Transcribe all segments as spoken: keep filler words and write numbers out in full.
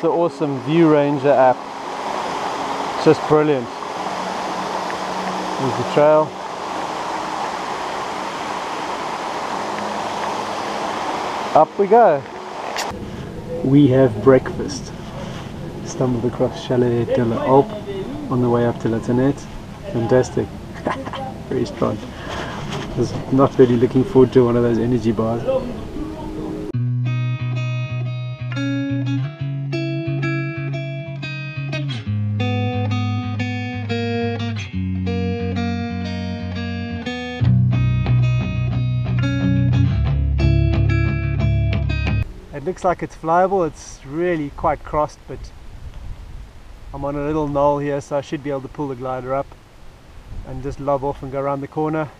That's the awesome View Ranger app. It's just brilliant. There's the trail. Up we go. We have breakfast. Stumbled across Chalet de la Alpe on the way up to La Tenette. Fantastic. Restaurant. I was not really looking forward to one of those energy bars. It looks like it's flyable. It's really quite crossed, but I'm on a little knoll here, so I should be able to pull the glider up and just lob off and go around the corner.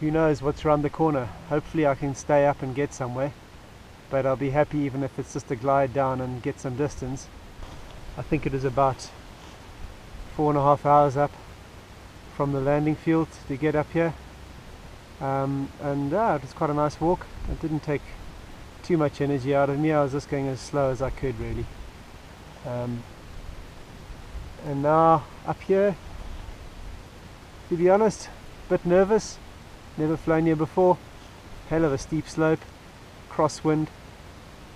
Who knows what's around the corner? Hopefully I can stay up and get somewhere, but I'll be happy even if it's just a glide down and get some distance. I think it is about four and a half hours up from the landing field to get up here, um, and uh, it was quite a nice walk. It didn't take too much energy out of me. I was just going as slow as I could, really. Um, and now up here, to be honest, a bit nervous. Never flown here before. Hell of a steep slope, crosswind,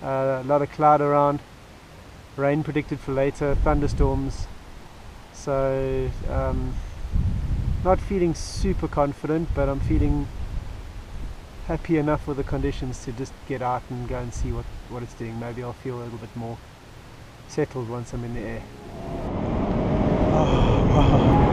uh, a lot of cloud around, rain predicted for later, thunderstorms. So um, not feeling super confident, but I'm feeling happy enough with the conditions to just get out and go and see what, what it's doing. Maybe I'll feel a little bit more settled once I'm in the air. Oh, wow.